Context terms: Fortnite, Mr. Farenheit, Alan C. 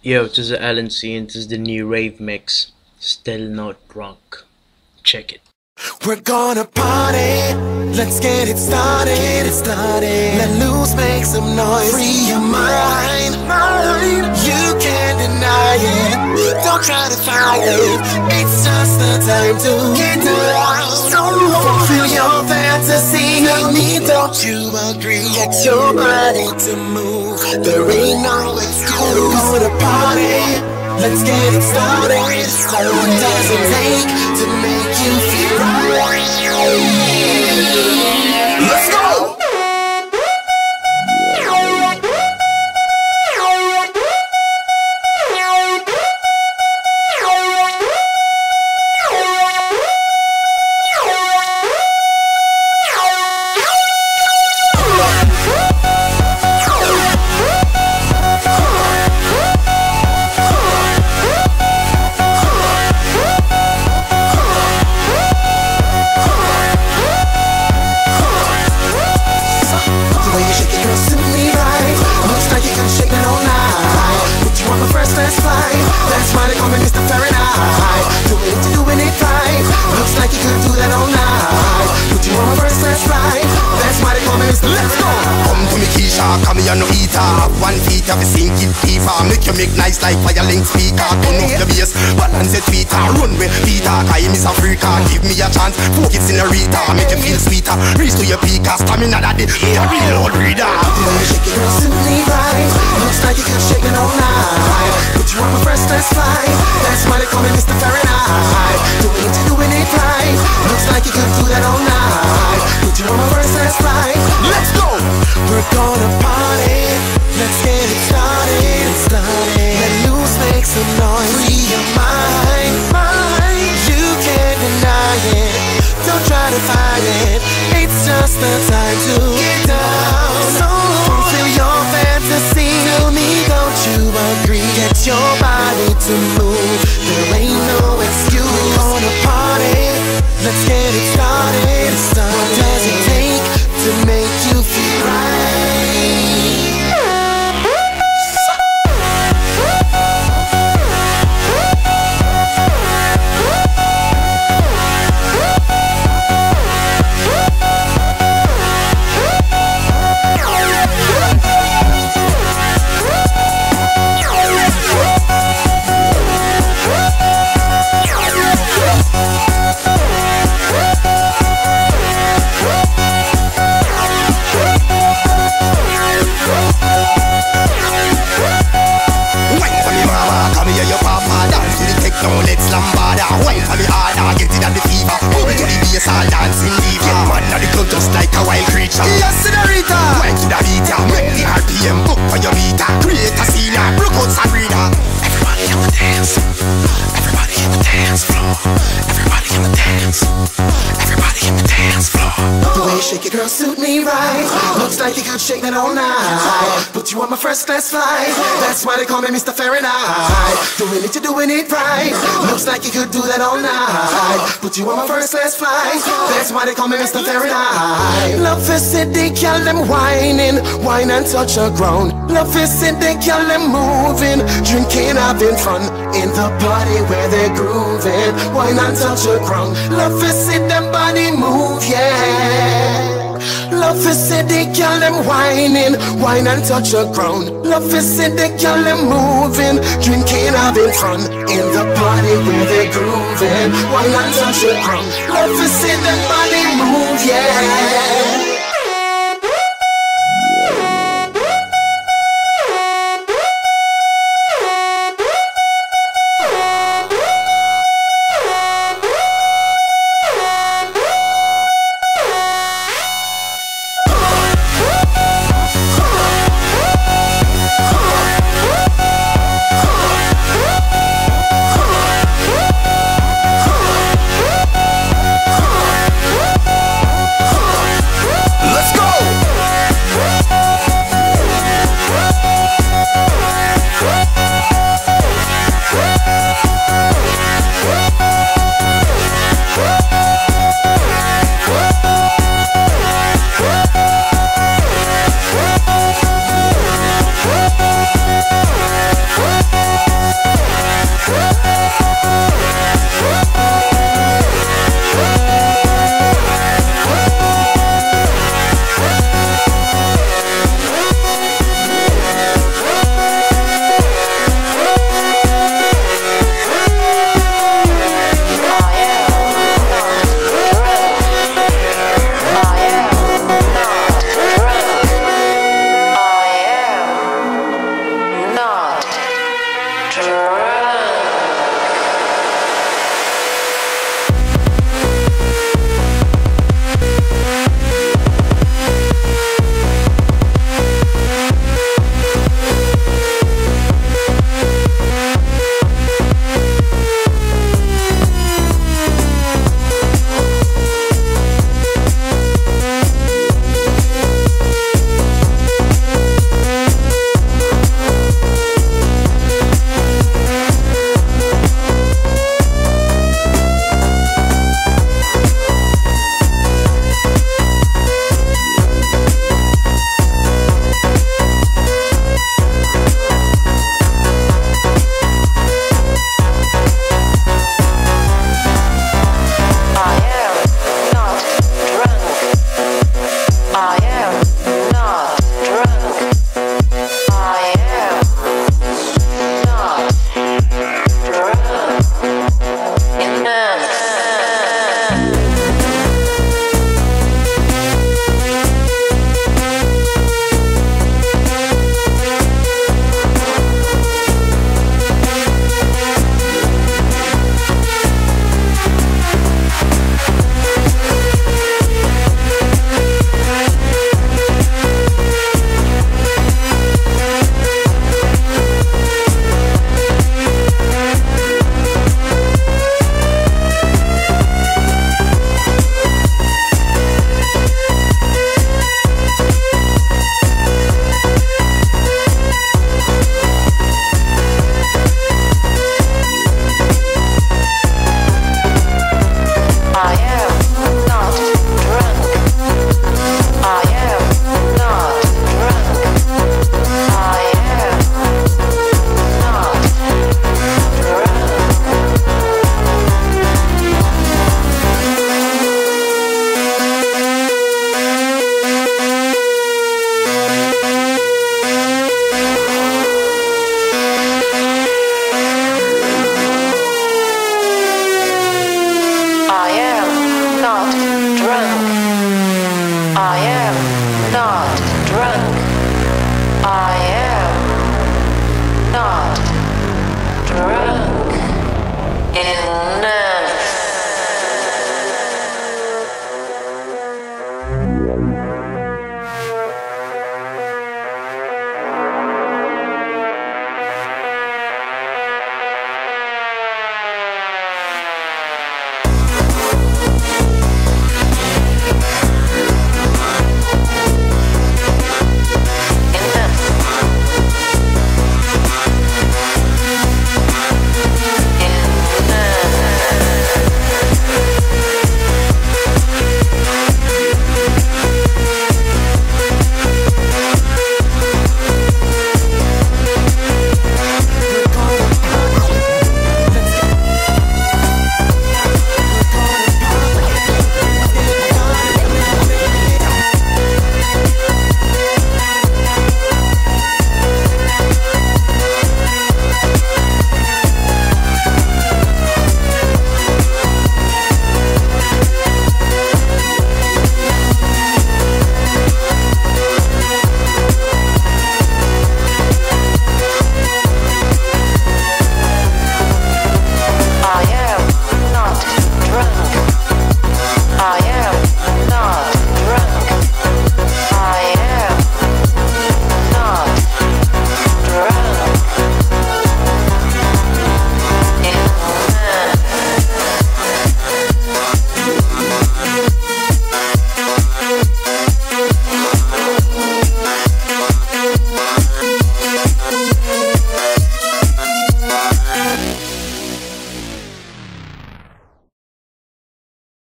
Yo, this is Alan C and this is the new rave mix, Still Not Drunk. Check it. We're gonna party, let's get it started. Let loose, make some noise, free your mind. You can't deny it, don't try to fight it. It's just the time to get down. Fulfill your fantasy, no need, don't you agree? Get your body to move, there ain't no excuse. We're gonna party, let's get it started. What does it take to make you feel right? Let's go! That's why they call me Mr. Farenheit. Doing it right. Looks like you could do that all night. Put you on my first class flight. That's why they call me Mr. Farenheit. Come to me, Keisha, come here, no eater. Have 1 feet of a sinking fever. Make you make nice like violin speaker. Turn off the bass, balance your Twitter. Run with Peter, I am Miss Africa. Give me a chance, focus in a Rita. Make you feel sweeter, reach to your peak. Stamina that is a real old reader. When you shake it, simply right. Looks like you can shake it all night. You want my first class flight? That's why they call me Mr. Farenheit. Doing it right. Looks like you can do that all night. Put you on my first class flight. Let's go! We're gonna party. Let's get it started. Let loose, make some noise. Free your mind. You can't deny it. Don't try to fight it. It's just the time to get down. Fulfill your fantasy. Tell me, don't you agree? Get your body to move, there ain't no excuse. We're gonna party, let's get it started. What does it take to make you feel right? Shake that all night. Put you on my first class flight. That's why they call me Mr. Farenheit. Doing it right. Looks like you could do that all night. Put you on my first class flight. That's why they call me Mr. Farenheit. Love is it, they call them whining. Wine and touch the ground. Love is it, they call them moving. Drinking, having fun. In the party where they're grooving. Wine and touch the ground. Love is it, them body move, yeah. Love is it, they call them whining. Wine and touch the ground. Love is it, they call them moving. Drinking, having fun. In the party where they're grooving. Wine and touch the ground. Love is it, them body move, yeah.